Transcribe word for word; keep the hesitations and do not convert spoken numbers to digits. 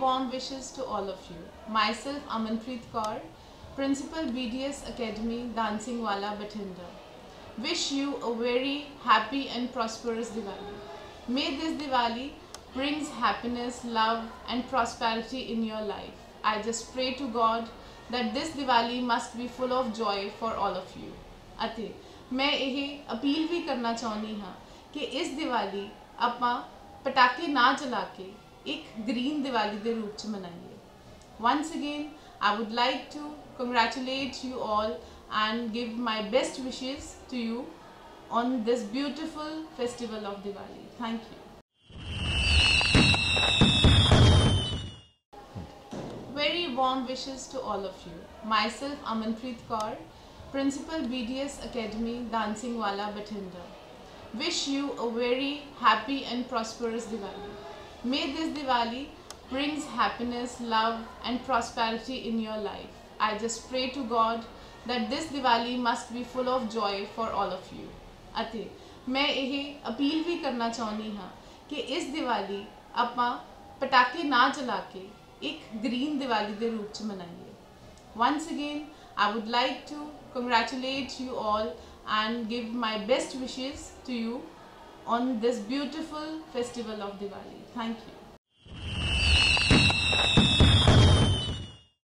warm wishes to all of you. Myself, Amanpreet Kaur, Principal B D S Academy, Dancing Wala Bathinda. Wish you a very happy and prosperous Diwali. May this Diwali brings happiness, love and prosperity in your life. I just pray to God that this Diwali must be full of joy for all of you. ਅਤੇ मैं यह appeal भी करना चाहनी हाँ कि इस दिवाली आपां पटाके ना जला के एक ग्रीन दिवाली के रूप च मनाइए। Once again, I would like to congratulate you all and give my best wishes to you on this beautiful festival of Diwali. Thank you. Very warm wishes to all of you. Myself, Amanpreet Kaur, Principal B D S Academy, Dancing Wala Bathinda. Wish you a very happy and prosperous Diwali. May this Diwali brings happiness, love and prosperity in your life. I just pray to God that this Diwali must be full of joy for all of you. ਅਤੇ मैं यह appeal भी करना चाहनी हाँ कि इस दिवाली आपां पटाके ना जला के एक ग्रीन दिवाली के रूप च मनाइए। Once again, I would like to congratulate you all and give my best wishes to you on this beautiful festival of Diwali. Thank you.